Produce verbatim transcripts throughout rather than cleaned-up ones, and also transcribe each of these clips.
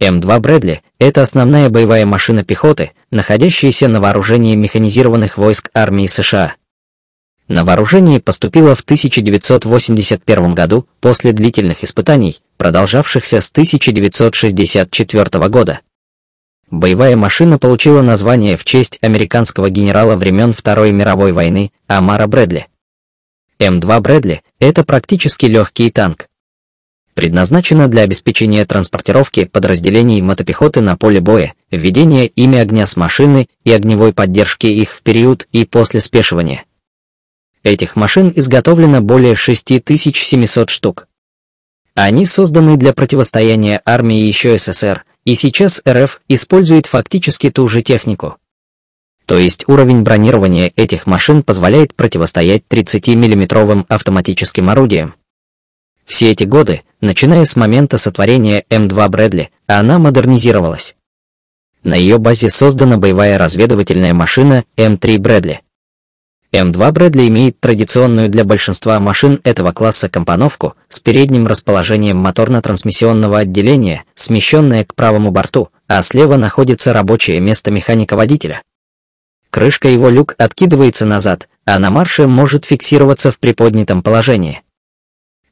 М два Брэдли – это основная боевая машина пехоты, находящаяся на вооружении механизированных войск армии США. На вооружение поступила в тысяча девятьсот восемьдесят первом году после длительных испытаний, продолжавшихся с тысяча девятьсот шестьдесят четвёртого года. Боевая машина получила название в честь американского генерала времен Второй мировой войны Омара Брэдли. М два Брэдли – это практически легкий танк. Предназначена для обеспечения транспортировки подразделений мотопехоты на поле боя, введения ими огня с машины и огневой поддержки их в период и после спешивания. Этих машин изготовлено более шести тысяч семисот штук. Они созданы для противостояния армии еще СССР, и сейчас РФ использует фактически ту же технику. То есть уровень бронирования этих машин позволяет противостоять тридцатимиллиметровым автоматическим орудиям. Все эти годы, начиная с момента сотворения М два Брэдли, она модернизировалась. На ее базе создана боевая разведывательная машина М три Брэдли. М два Брэдли имеет традиционную для большинства машин этого класса компоновку с передним расположением моторно-трансмиссионного отделения, смещенное к правому борту, а слева находится рабочее место механика-водителя. Крышка его люк откидывается назад, а на марше может фиксироваться в приподнятом положении.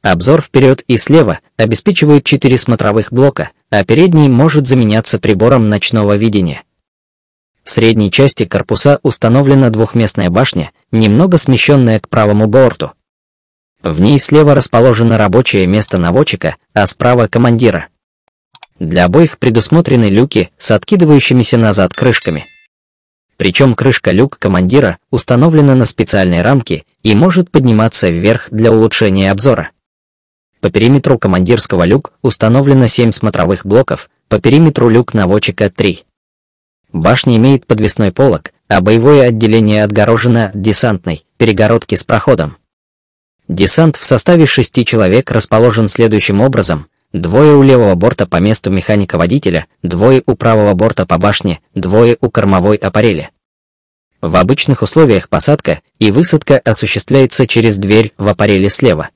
Обзор вперед и слева обеспечивает четыре смотровых блока, а передний может заменяться прибором ночного видения. В средней части корпуса установлена двухместная башня, немного смещенная к правому борту. В ней слева расположено рабочее место наводчика, а справа командира. Для обоих предусмотрены люки с откидывающимися назад крышками. Причем крышка люк командира установлена на специальной рамке и может подниматься вверх для улучшения обзора. По периметру командирского люк установлено семь смотровых блоков, по периметру люк наводчика три. Башня имеет подвесной полог, а боевое отделение отгорожено десантной перегородки с проходом. Десант в составе шести человек расположен следующим образом: двое у левого борта по месту механика-водителя, двое у правого борта по башне, двое у кормовой аппарели. В обычных условиях посадка и высадка осуществляется через дверь в аппарели слева.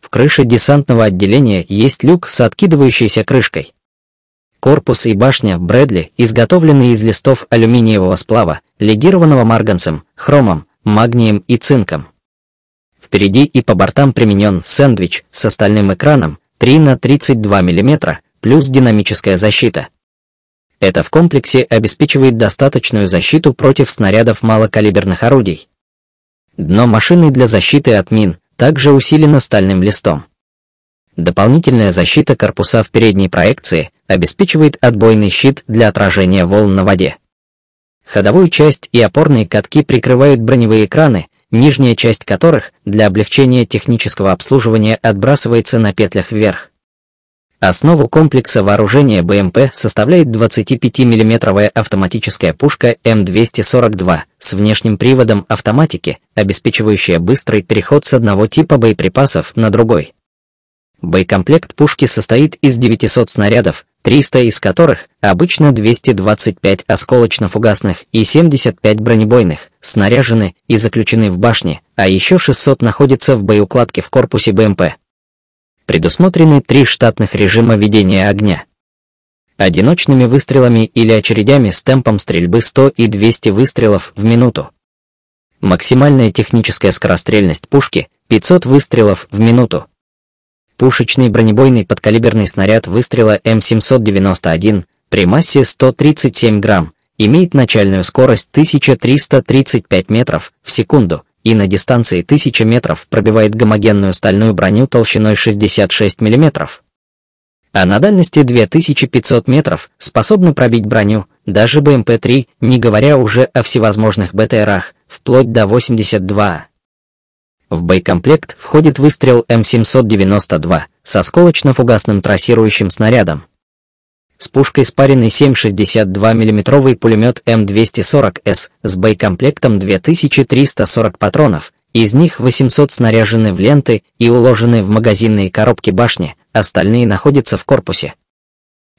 В крыше десантного отделения есть люк с откидывающейся крышкой. Корпус и башня Брэдли изготовлены из листов алюминиевого сплава, легированного марганцем, хромом, магнием и цинком. Впереди и по бортам применен сэндвич с остальным экраном три на тридцать два миллиметра плюс динамическая защита. Это в комплексе обеспечивает достаточную защиту против снарядов малокалиберных орудий. Дно машины для защиты от мин также усилено стальным листом. Дополнительная защита корпуса в передней проекции обеспечивает отбойный щит для отражения волн на воде. Ходовую часть и опорные катки прикрывают броневые краны, нижняя часть которых для облегчения технического обслуживания отбрасывается на петлях вверх. Основу комплекса вооружения БМП составляет двадцатипятимиллиметровая автоматическая пушка М двести сорок два с внешним приводом автоматики, обеспечивающая быстрый переход с одного типа боеприпасов на другой. Боекомплект пушки состоит из девятисот снарядов, трёхсот из которых обычно двести двадцать пять осколочно-фугасных и семьдесят пять бронебойных, снаряжены и заключены в башне, а еще шестьсот находятся в боеукладке в корпусе БМП. Предусмотрены три штатных режима ведения огня. Одиночными выстрелами или очередями с темпом стрельбы сто и двести выстрелов в минуту. Максимальная техническая скорострельность пушки – пятьсот выстрелов в минуту. Пушечный бронебойный подкалиберный снаряд выстрела М семьсот девяносто один при массе сто тридцать семь грамм имеет начальную скорость тысяча триста тридцать пять метров в секунду и на дистанции тысячи метров пробивает гомогенную стальную броню толщиной шестьдесят шесть мм. А на дальности две тысячи пятьсот метров способна пробить броню даже БМП три, не говоря уже о всевозможных БТРах, вплоть до восемьдесят два А. В боекомплект входит выстрел М семьсот девяносто два с осколочно-фугасным трассирующим снарядом. С пушкой спаренный семь шестьдесят два миллиметровый пулемет М двести сорок С с боекомплектом две тысячи триста сорок патронов, из них восемьсот снаряжены в ленты и уложены в магазинные коробки башни, остальные находятся в корпусе.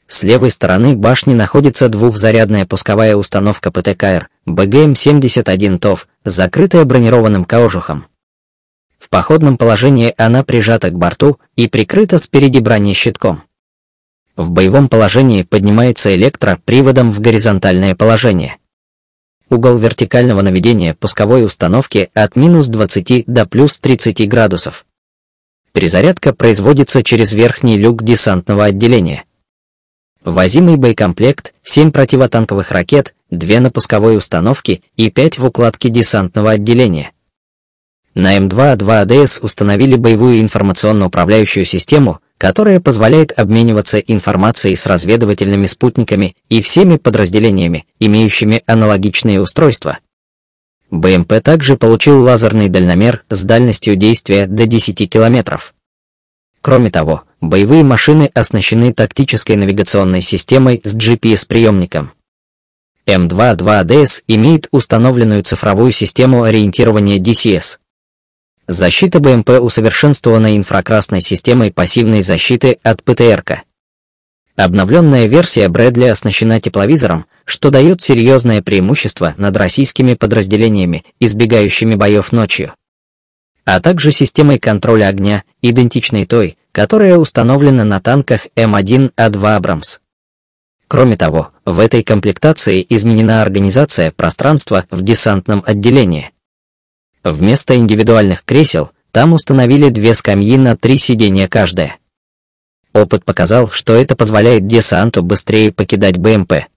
С левой стороны башни находится двухзарядная пусковая установка П Т К Р Б Г М семьдесят один ТОВ, закрытая бронированным кожухом. В походном положении она прижата к борту и прикрыта спереди бронещитком. в боевом положении поднимается электроприводом в горизонтальное положение. Угол вертикального наведения пусковой установки от минус двадцати до плюс тридцати градусов. Перезарядка производится через верхний люк десантного отделения. Возимый боекомплект, семь противотанковых ракет, две на пусковой установке и пять в укладке десантного отделения. На эм два а два о дэ эс установили боевую информационно-управляющую систему, которая позволяет обмениваться информацией с разведывательными спутниками и всеми подразделениями, имеющими аналогичные устройства. бэ эм пэ также получил лазерный дальномер с дальностью действия до десяти километров. Кроме того, боевые машины оснащены тактической навигационной системой с джи пи эс-приемником. эм два а два о дэ эс имеет установленную цифровую систему ориентирования ди си эс. Защита бэ эм пэ усовершенствована инфракрасной системой пассивной защиты от пэ тэ эр ка. Обновленная версия Брэдли оснащена тепловизором, что дает серьезное преимущество над российскими подразделениями, избегающими боев ночью, а также системой контроля огня, идентичной той, которая установлена на танках эм один а два Абрамс. Кроме того, в этой комплектации изменена организация пространства в десантном отделении. Вместо индивидуальных кресел там установили две скамьи на три сидения каждая. Опыт показал, что это позволяет десанту быстрее покидать бэ эм пэ.